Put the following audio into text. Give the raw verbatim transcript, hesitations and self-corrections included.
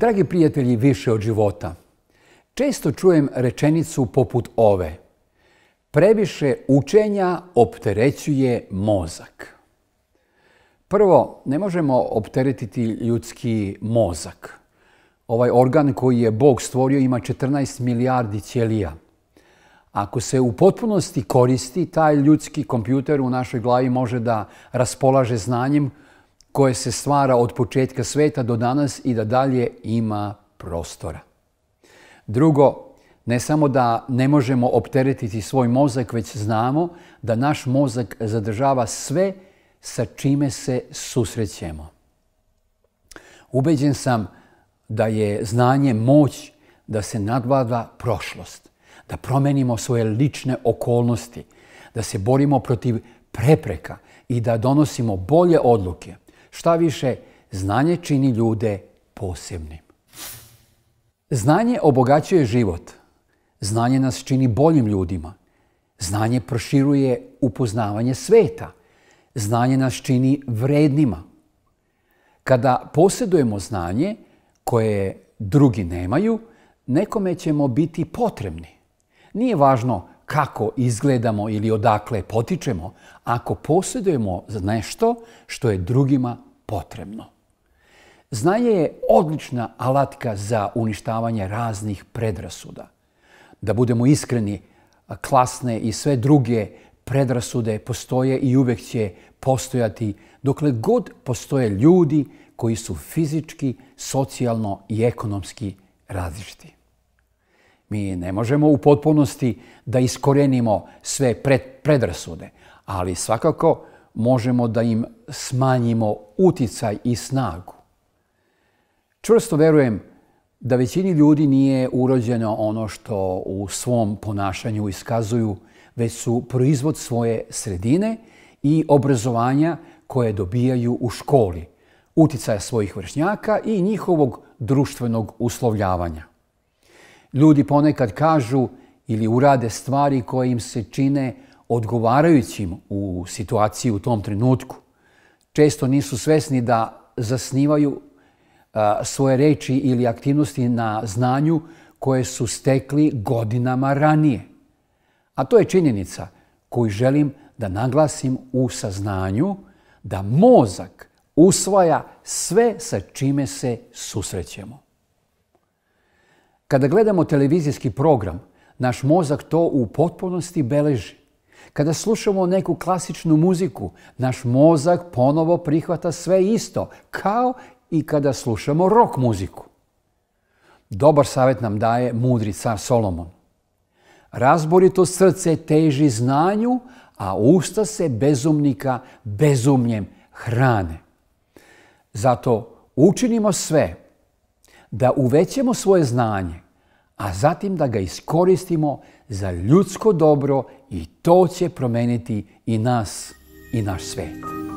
Dragi prijatelji Više od života, često čujem rečenicu poput ove. Previše učenja opterećuje mozak. Prvo, ne možemo opteretiti ljudski mozak. Ovaj organ koji je Bog stvorio ima četrnaest milijardi ćelija. Ako se u potpunosti koristi, taj ljudski kompjuter u našoj glavi može da raspolaže znanjem koje se stvara od početka sveta do danas i da dalje ima prostora. Drugo, ne samo da ne možemo opteretiti svoj mozak, već znamo da naš mozak zadržava sve sa čime se susrećemo. Ubeđen sam da je znanje moć da se nadvlada prošlost, da promenimo svoje lične okolnosti, da se borimo protiv prepreka i da donosimo bolje odluke. Šta više, znanje čini ljude posebnim. Znanje obogaćuje život. Znanje nas čini boljim ljudima. Znanje proširuje upoznavanje sveta. Znanje nas čini vrednima. Kada posjedujemo znanje koje drugi nemaju, nekome ćemo biti potrebni. Nije važno kako izgledamo ili odakle potičemo, ako posjedujemo nešto što je drugima potrebno. Znanje je odlična alatka za uništavanje raznih predrasuda. Da budemo iskreni, klasne i sve druge predrasude postoje i uvek će postojati dokle god postoje ljudi koji su fizički, socijalno i ekonomski različiti. Mi ne možemo u potpunosti da iskorenimo sve predrasude, ali svakako možemo da im smanjimo uticaj i snagu. Čvrsto verujem da većini ljudi nije urođeno ono što u svom ponašanju iskazuju, već su proizvod svoje sredine i obrazovanja koje dobijaju u školi, uticaja svojih vršnjaka i njihovog društvenog uslovljavanja. Ljudi ponekad kažu ili urade stvari koje im se čine odgovarajućim u situaciji u tom trenutku. Često nisu svesni da zasnivaju svoje reči ili aktivnosti na znanju koje su stekli godinama ranije. A to je činjenica koju želim da naglasim u saznanju da mozak usvaja sve sa čime se susrećemo. Kada gledamo televizijski program, naš mozak to u potpunosti beleži. Kada slušamo neku klasičnu muziku, naš mozak ponovo prihvata sve isto, kao i kada slušamo rock muziku. Dobar savjet nam daje mudri car Solomon. Razborito srce teži znanju, a usta se bezumnika bezumljem hrane. Zato učinimo sve da uvećemo svoje znanje, a zatim da ga iskoristimo za ljudsko dobro i to će promeniti i nas i naš svet.